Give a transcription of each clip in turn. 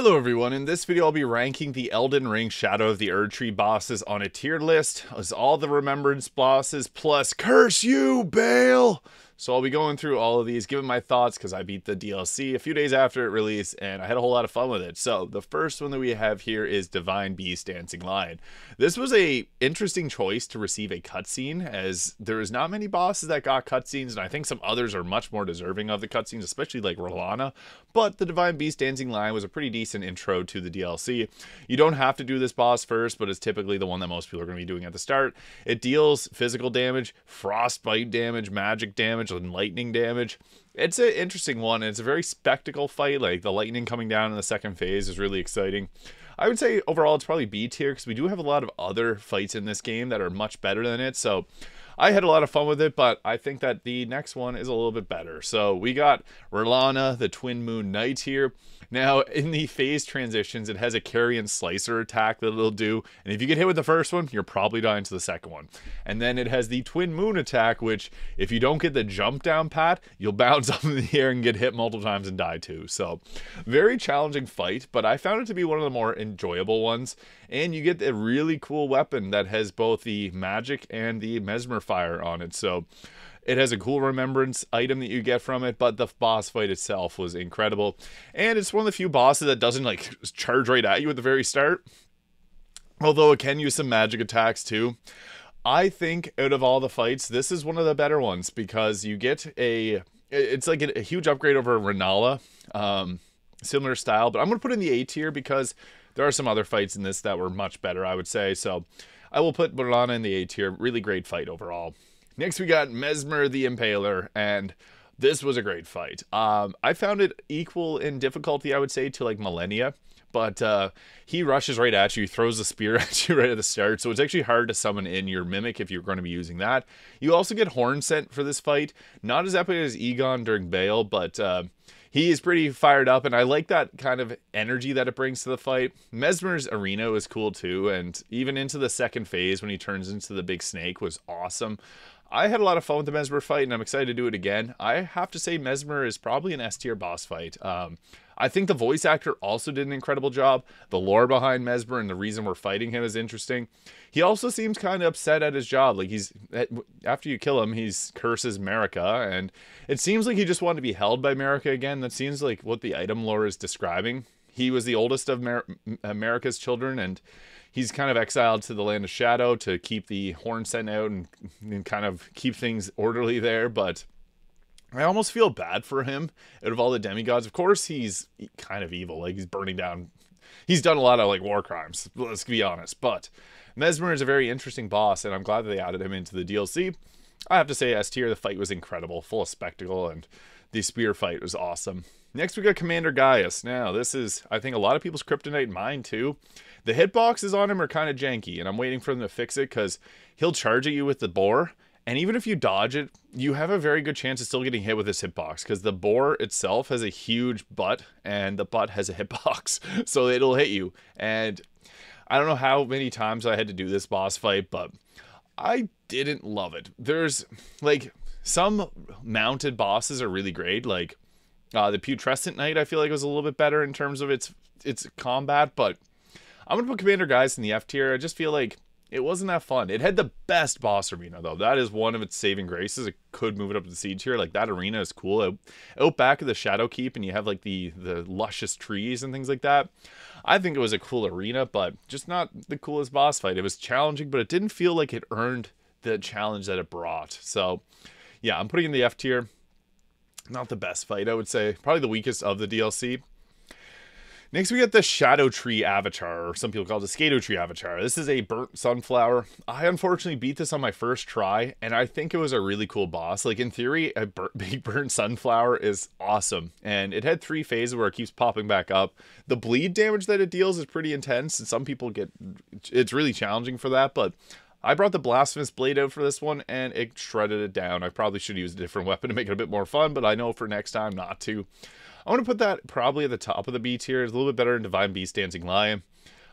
Hello everyone, in this video I'll be ranking the Elden Ring Shadow of the Erdtree bosses on a tier list, as all the Remembrance bosses, plus curse you, Bayle! So I'll be going through all of these, giving my thoughts, because I beat the DLC a few days after it released, and I had a whole lot of fun with it. So the first one that we have here is Divine Beast Dancing Lion. This was a interesting choice to receive a cutscene, as there is not many bosses that got cutscenes, and I think some others are much more deserving of the cutscenes, especially like Rellana. But the Divine Beast Dancing Lion was a pretty decent an intro to the DLC. You don't have to do this boss first, but it's typically the one that most people are going to be doing at the start. It deals physical damage, frostbite damage, magic damage, and lightning damage. It's an interesting one, and it's a very spectacle fight. Like, the lightning coming down in the second phase is really exciting. I would say overall it's probably B tier, because we do have a lot of other fights in this game that are much better than it, so I had a lot of fun with it, but I think that the next one is a little bit better. So we got Rellana, the Twin Moon Knight here. Now, in the phase transitions, it has a carry and slicer attack that it'll do. And if you get hit with the first one, you're probably dying to the second one. And then it has the Twin Moon attack, which if you don't get the jump down pat, you'll bounce up in the air and get hit multiple times and die too. So very challenging fight, but I found it to be one of the more enjoyable ones. And you get a really cool weapon that has both the magic and the Messmer fire on it, so it has a cool remembrance item that you get from it. But the boss fight itself was incredible, and it's one of the few bosses that doesn't like charge right at you at the very start, although it can use some magic attacks too. I think out of all the fights, this is one of the better ones, because you get a huge upgrade over Rellana, similar style, but I'm gonna put in the A tier because there are some other fights in this that were much better, I would say. So I will put Rellana in the A tier. Really great fight overall. Next, we got Messmer the Impaler, and this was a great fight. I found it equal in difficulty, I would say, to like Melenia, but he rushes right at you, throws a spear at you right at the start, so it's actually hard to summon in your mimic if you're going to be using that. You also get Horn Scent for this fight. Not as epic as Egon during Bayle, but he is pretty fired up, and I like that kind of energy that it brings to the fight. Messmer's arena is cool too, and even into the second phase when he turns into the big snake was awesome. I had a lot of fun with the Messmer fight, and I'm excited to do it again. I have to say Messmer is probably an S tier boss fight. I think the voice actor also did an incredible job. The lore behind Messmer and the reason we're fighting him is interesting. He also seems kind of upset at his job. Like, after you kill him, he curses Merica, and it seems like he just wanted to be held by Merica again. That seems like what the item lore is describing. He was the oldest of Merica's children, and he's kind of exiled to the Land of Shadow to keep the Horn Scent out and kind of keep things orderly there, but I almost feel bad for him out of all the demigods. Of course, he's kind of evil. Like, he's burning down. He's done a lot of, like, war crimes, let's be honest. But Messmer is a very interesting boss, and I'm glad that they added him into the DLC. I have to say S tier. The fight was incredible, full of spectacle, and the spear fight was awesome. Next, we got Commander Gaius. Now, this is, I think, a lot of people's kryptonite, mine too. The hitboxes on him are kind of janky, and I'm waiting for them to fix it, because he'll charge at you with the boar, and even if you dodge it, you have a very good chance of still getting hit with this hitbox, because the boar itself has a huge butt, and the butt has a hitbox, so it'll hit you. And I don't know how many times I had to do this boss fight, but I didn't love it. There's, like, some mounted bosses are really great, like the Putrescent Knight, I feel like, was a little bit better in terms of its combat, but I'm gonna put Commander Gaius in the F tier. I just feel like it wasn't that fun. It had the best boss arena, though. That is one of its saving graces. It could move it up to the C tier. Like, that arena is cool. Out back of the Shadow Keep, and you have, like, the luscious trees and things like that. I think it was a cool arena, but just not the coolest boss fight. It was challenging, but it didn't feel like it earned the challenge that it brought. So, yeah, I'm putting in the F tier. Not the best fight, I would say. Probably the weakest of the DLC. Next, we get the Shadow Tree Avatar, or some people call it the Skato Tree Avatar. This is a burnt sunflower. I unfortunately beat this on my first try, and I think it was a really cool boss. Like, in theory, a big burnt sunflower is awesome, and it had three phases where it keeps popping back up. The bleed damage that it deals is pretty intense, and some people get... it's really challenging for that, but I brought the Blasphemous Blade out for this one, and it shredded it down. I probably should use a different weapon to make it a bit more fun, but I know for next time not to. I want to put that probably at the top of the B tier. It's a little bit better than Divine Beast Dancing Lion.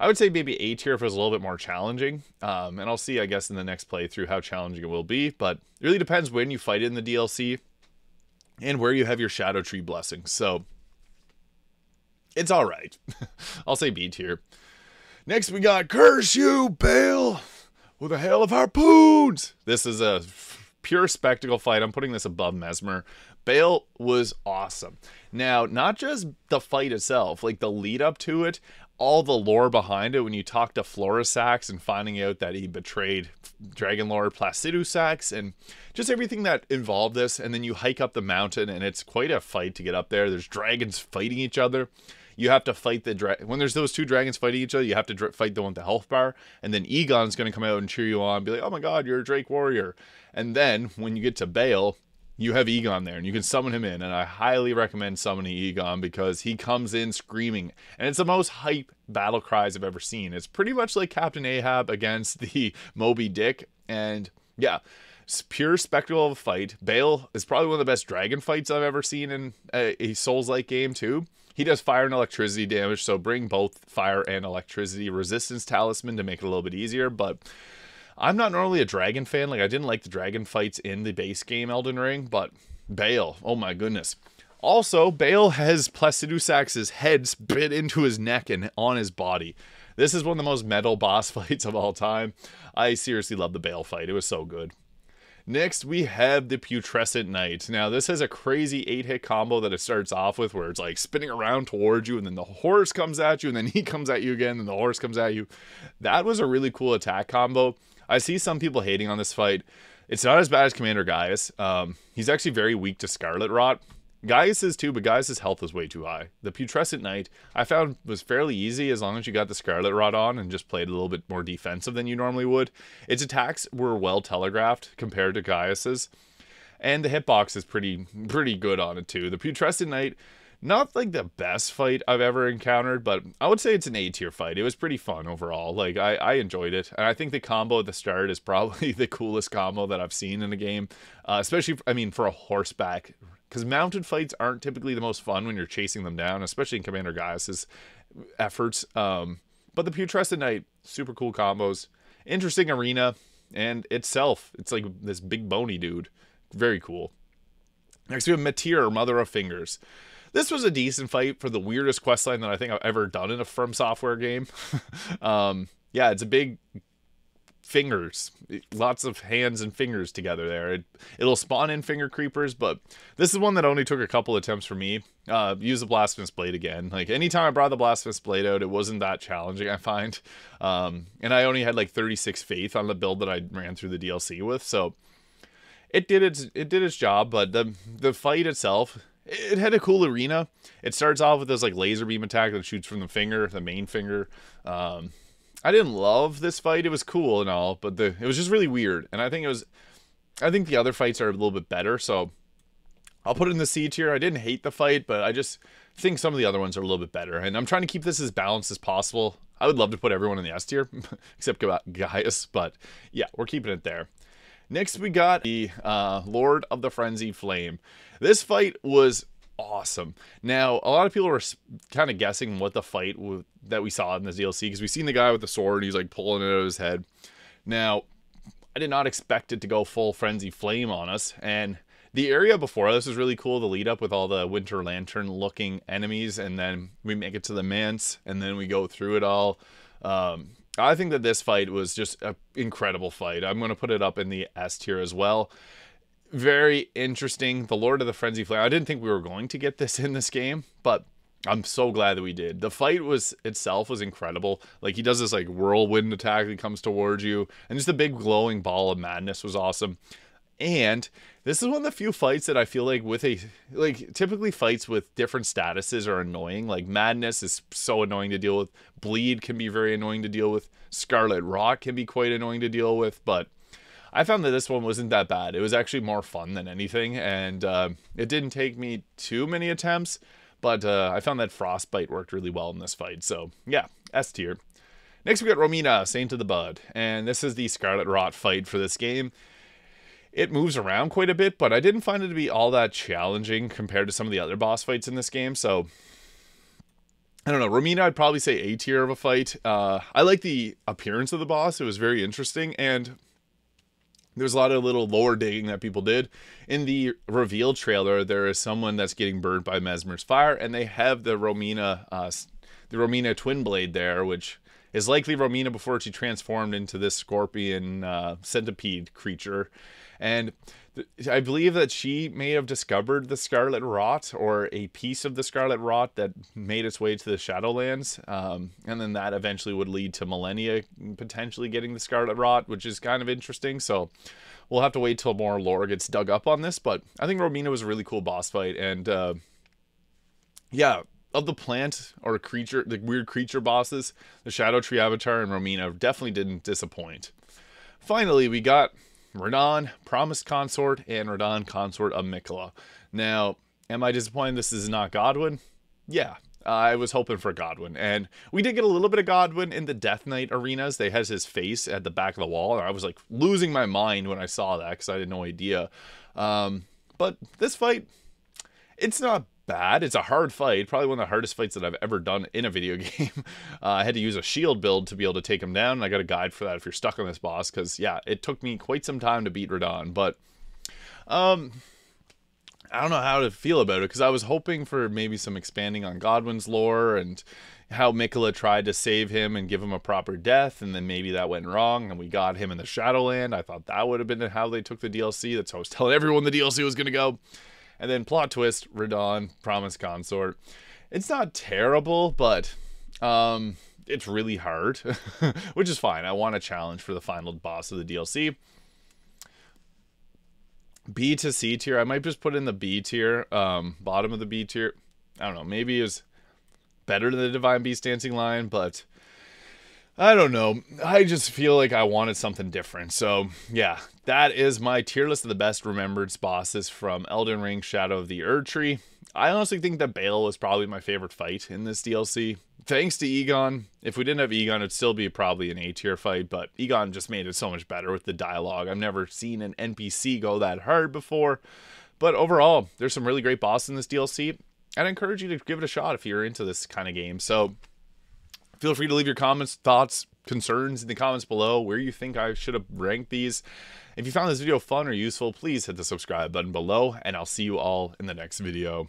I would say maybe A tier if it was a little bit more challenging. And I'll see, I guess, in the next playthrough how challenging it will be. But it really depends when you fight it in the DLC and where you have your Shadow Tree Blessing. So It's all right. I'll say B tier. Next, we got Curse You, Bayle, with a hail of harpoons. This is a pure spectacle fight. I'm putting this above Messmer. Bayle was awesome. Now, not just the fight itself, like the lead up to it, all the lore behind it, when you talk to Flora Sax and finding out that he betrayed Dragonlord Placidusax and just everything that involved this, and then you hike up the mountain and it's quite a fight to get up there. There's dragons fighting each other. You have to fight the dragon. When there's those two dragons fighting each other, you have to fight the one with the health bar, and then Egon's going to come out and cheer you on, be like, oh my god, you're a Drake warrior. And then when you get to Bayle, you have Egon there, and you can summon him in, and I highly recommend summoning Egon because he comes in screaming, and it's the most hype battle cries I've ever seen. It's pretty much like Captain Ahab against the Moby Dick, and yeah, it's pure spectacle of a fight. Bayle is probably one of the best dragon fights I've ever seen in a Souls-like game too. He does fire and electricity damage, so bring both fire and electricity resistance talisman to make it a little bit easier, but I'm not normally a dragon fan. Like, I didn't like the dragon fights in the base game Elden Ring, but Bayle, oh my goodness. Also, Bayle has Placidusax's head bit into his neck and on his body. This is one of the most metal boss fights of all time. I seriously love the Bayle fight. It was so good. Next, we have the Putrescent Knight. Now, this has a crazy 8-hit combo that it starts off with, where it's like spinning around towards you, and then the horse comes at you, and then he comes at you again, and the horse comes at you. That was a really cool attack combo. I see some people hating on this fight. It's not as bad as Commander Gaius. He's actually very weak to Scarlet Rot. Gaius is too, but Gaius' health is way too high. The Putrescent Knight, I found, was fairly easy as long as you got the Scarlet Rot on and just played a little bit more defensive than you normally would. Its attacks were well telegraphed compared to Gaius's, and the hitbox is pretty good on it too. The Putrescent Knight, not like the best fight I've ever encountered, but I would say it's an A tier fight. It was pretty fun overall. Like, I enjoyed it, and I think the combo at the start is probably the coolest combo that I've seen in a game, especially, I mean, for a horseback, because mounted fights aren't typically the most fun when you're chasing them down, especially in Commander Gaius's efforts. But the Putrescent Knight, super cool combos, interesting arena, and itself, it's like this big bony dude, very cool. Next we have Materia, Mother of Fingers. This was a decent fight for the weirdest questline that I think I've ever done in a From Software game. Yeah, it's a big fingers, lots of hands and fingers together there. It'll spawn in finger creepers, but this is one that only took a couple attempts for me. Use the Blasphemous Blade again. Like, anytime I brought the Blasphemous Blade out, it wasn't that challenging, I find. And I only had like 36 faith on the build that I ran through the DLC with, so it did its job. But the fight itself, it had a cool arena. It starts off with this like laser beam attack that shoots from the finger, the main finger. I didn't love this fight. It was cool and all, but it was just really weird. And I think the other fights are a little bit better, so I'll put it in the C tier. I didn't hate the fight, but I just think some of the other ones are a little bit better. And I'm trying to keep this as balanced as possible. I would love to put everyone in the S tier, except Gaius, but yeah, we're keeping it there. Next, we got the Lord of the Frenzy Flame. This fight was awesome. Now, a lot of people were kind of guessing what the fight that we saw in this DLC, because we've seen the guy with the sword, and he's like pulling it out of his head. Now, I did not expect it to go full Frenzy Flame on us, and the area before this was really cool, the lead up with all the Winter Lantern looking enemies, and then we make it to the manse, and then we go through it all. I think that this fight was just an incredible fight. I'm going to put it up in the S tier as well. Very interesting. The Lord of the Frenzy Flame. I didn't think we were going to get this in this game, but I'm so glad that we did. The fight itself was incredible. Like, he does this like whirlwind attack that comes towards you, and just the big glowing ball of madness was awesome. And this is one of the few fights that I feel like typically fights with different statuses are annoying. Like, madness is so annoying to deal with. Bleed can be very annoying to deal with. Scarlet Rot can be quite annoying to deal with, but I found that this one wasn't that bad. It was actually more fun than anything, and it didn't take me too many attempts, but I found that Frostbite worked really well in this fight. So yeah, S tier. Next we got Romina, Saint of the Bud, and this is the Scarlet Rot fight for this game. It moves around quite a bit, but I didn't find it to be all that challenging compared to some of the other boss fights in this game, so I don't know. Romina, I'd probably say A tier of a fight. I like the appearance of the boss. It was very interesting, and There's a lot of little lore digging that people did. In the reveal trailer, there is someone that's getting burned by Messmer's fire, and they have the Romina twin blade there, which is likely Romina before she transformed into this scorpion centipede creature. And I believe that she may have discovered the Scarlet Rot, or a piece of the Scarlet Rot that made its way to the Shadowlands, and then that eventually would lead to Melenia potentially getting the Scarlet Rot, which is kind of interesting. So we'll have to wait till more lore gets dug up on this, but I think Romina was a really cool boss fight. And yeah, of the plant or creature, the weird creature bosses, the Shadow Tree Avatar and Romina definitely didn't disappoint. Finally, we got Radahn, Promised Consort, and Radahn, Consort of Miquella. Now, am I disappointed this is not Godwin? Yeah, I was hoping for Godwin. And we did get a little bit of Godwin in the Death Knight arenas. They had his face at the back of the wall, and I was like losing my mind when I saw that because I had no idea. But this fight, it's not bad. It's a hard fight, probably one of the hardest fights that I've ever done in a video game. I had to use a shield build to be able to take him down, and I got a guide for that if you're stuck on this boss, because yeah, it took me quite some time to beat Radahn. But I don't know how to feel about it, because I was hoping for maybe some expanding on Godwin's lore and how Miquella tried to save him and give him a proper death, and then maybe that went wrong and we got him in the Shadowland. I thought that would have been how they took the DLC. That's how I was telling everyone the DLC was going to go. And then plot twist, Radahn, Promised Consort. It's not terrible, but it's really hard, which is fine. I want a challenge for the final boss of the DLC. B to C tier. I might just put in the B tier, bottom of the B tier. I don't know. Maybe it's better than the Divine Beast Dancing Lion, but I don't know. I just feel like I wanted something different. So yeah, that is my tier list of the best remembered bosses from Elden Ring Shadow of the Erdtree. I honestly think that Bayle was probably my favorite fight in this DLC. Thanks to Egon. If we didn't have Egon, it'd still be probably an A tier fight, but Egon just made it so much better with the dialogue. I've never seen an NPC go that hard before. But overall, there's some really great bosses in this DLC. I'd encourage you to give it a shot if you're into this kind of game. So feel free to leave your comments, thoughts, concerns in the comments below where you think I should have ranked these. If you found this video fun or useful, please hit the subscribe button below, and I'll see you all in the next video.